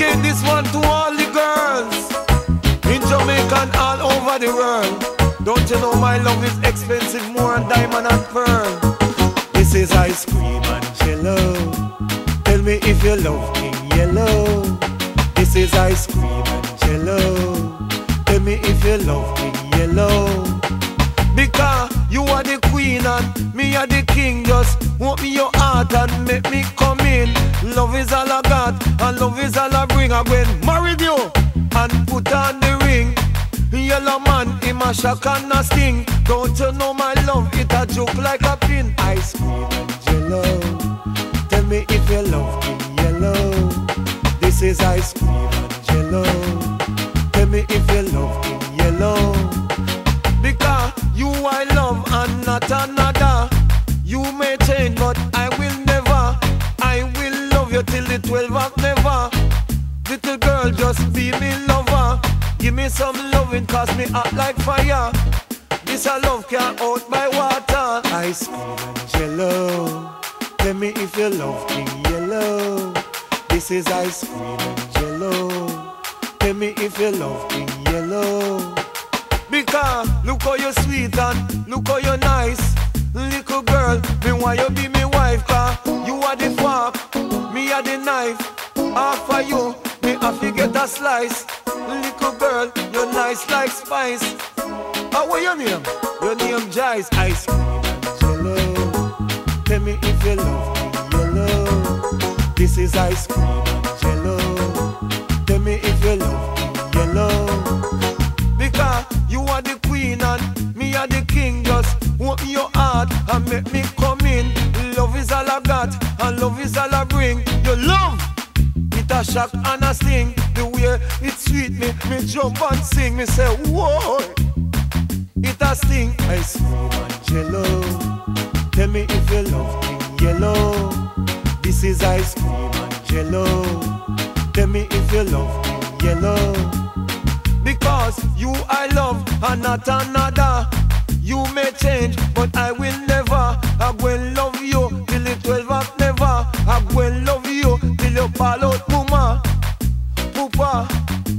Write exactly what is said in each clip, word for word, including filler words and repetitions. dedicate this one to all the girls in Jamaica and all over the world. Don't you know my love is expensive, more than diamond and pearl. This is ice cream and jello. Tell me if you love King Yellow. This is ice cream and jello. Tell me if you love King Yellow. Because you are the queen and me are the king. Just want me your heart and make me come in. Love is all I got and love is all I bring. I went married you and put on the ring. Yellowman, him a shock and a sting. Don't you know my love, it a joke like a pin. Ice cream and jello. Tell me if you love King Yellow. This is ice cream and jello. Tell me if you love King Yellow. Because you I love and not another. You may change but I will never. I will love you till the twelve of never. Little girl, just be me lover. Give me some loving cause me act like fire. This a love can't out by water. Ice cream and jello. Tell me if you love King Yellow. This is ice cream and jello. Tell me if you love King Yellow. Because look how you sweet and look how you nice. Little girl, me want you be me wife. Cause you are the fork, me are the knife. Half of you, me have to get a slice. Little girl, you're nice like spice. How are your name? Your name Jice. Ice cream and jello. Tell me if you love King Yellow. This is ice cream and jello. Tell me if you love King Yellow. Because you are the queen and me are the king. Just want your heart and make me come in. Love is all I got and love is all I bring. Your love, it a shock and a sting. The way it sweet me, me jump and sing. Me say, whoa, it a sting. Ice cream and jello. Tell me if you love King Yellow. This is ice cream and jello. Tell me if you love King Yellow. Because you I love and not another. You may change but I will never. I will love you till the twelve of never. I will love you till you fall out mama, papa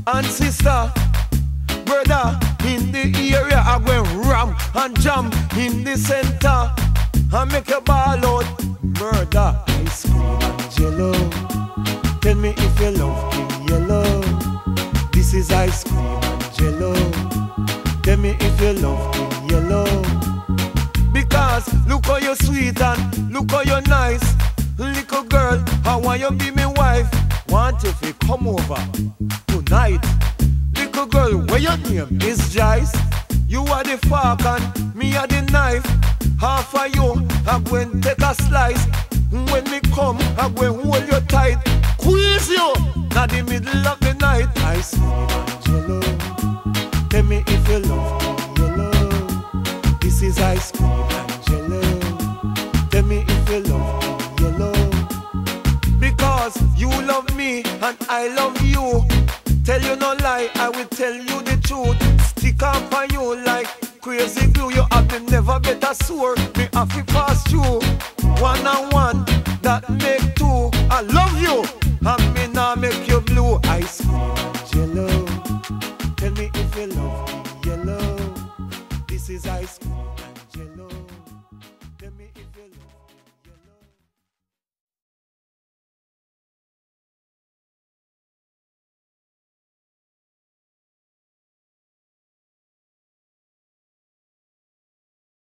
and sister, brother in the area. I will ram and jam in the center and make you ball out murder. Ice cream and jello. Tell me if you love King Yellow. This is ice cream and jello. Tell me if you love King Yellow. Because look how you sweet and look how you nice. Little girl, I want you be me wife. Want you to come over tonight. Little girl, where your name is Jice. You are the fork and me are the knife. Half of you, I'm going to take a slice. When me come, I'm going to hold you tight. Squeeze you in the middle of the night. Ice cream and jello. Tell me if you love King Yellow. This is ice cream and jello. Tell me if you love King Yellow. Because you love me and I love you. Tell you no lie, I will tell you the truth. Stick up on you like crazy glue. You have been never better sore. Me have to pass through one on one. That makes